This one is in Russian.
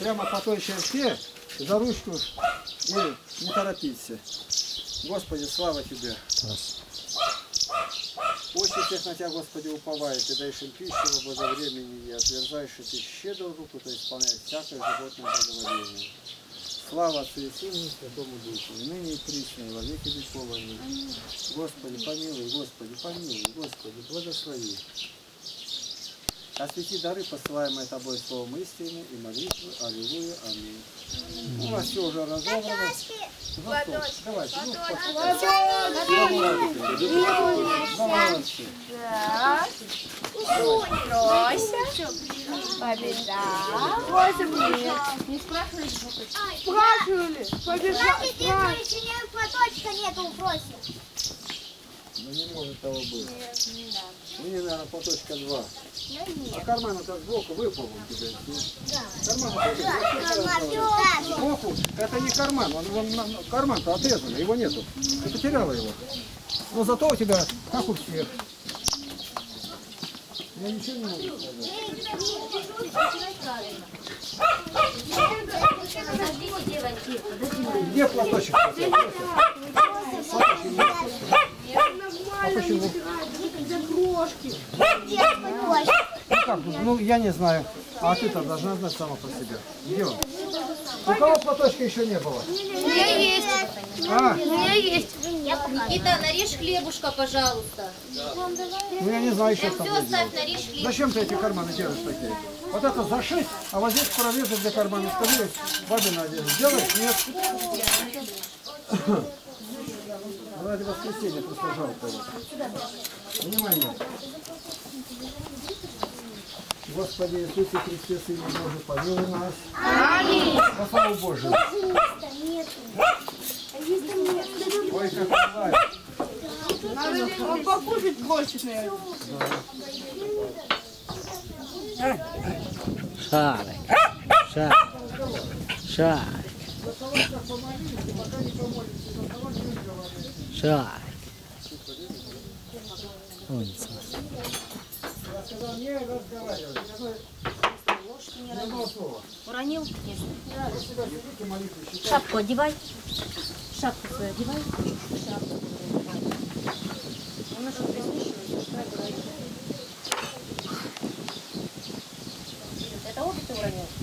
прямо по той черте, за ручку и не торопиться. Господи, слава Тебе! Очень всех на Тебя, Господи, уповает, Ты даешь им пищу во благовремени и отверзаешь, что Ты щедрую руку, то исполняет всякое животное благоволение. Слава Отцу и Сыну, Святому Духу, и ныне и присно, и во веки веков. Аминь. Господи, помилуй, Господи, помилуй, Господи, благослови. Освети дары, посылаемые Тобой словом истины и молитвы. Аллилуйя, аминь. У нас все уже разобрано. Ладошки, давайте, ладошки. Не спрашивали? Спрашивали. Побежал. Платочка нету у Фроси. Ну не может того быть. Нет, не надо. Мне, наверное, платочка 2. А карман-то сбоку выпал у тебя. Да. Карман сбоку. Это не карман. Карман-то отрезан, его нету. Ты потеряла его. Но зато у тебя, как у всех. Я ничего не могу сказать. Где платочек? Почему? Ну, я не знаю. А ты-то должна знать сама по себе. Где он? У кого платочка еще не было? У меня есть. А? У меня есть. Никита, нарежь хлебушка, пожалуйста. Ну, я не знаю, еще что там делать. Зачем ты эти карманы делаешь такие? Вот это зашить, а вот здесь прорезы для кармана. Скажи, бабина одежда. Делаешь? Нет. Ради воскресенья просто жалко его. Внимание. Господи Иисусе Христе, Сын Божий, помилуй нас. Аминь. По славу Божию. Ой, как бывает. Он покушать хочет, наверное. Шарик. Шарик. Шарик. Шарик. Уронил, конечно. Шапку одевай. Шапку свою одевай. Шапку. Он что-то еще. Это опыт уронил?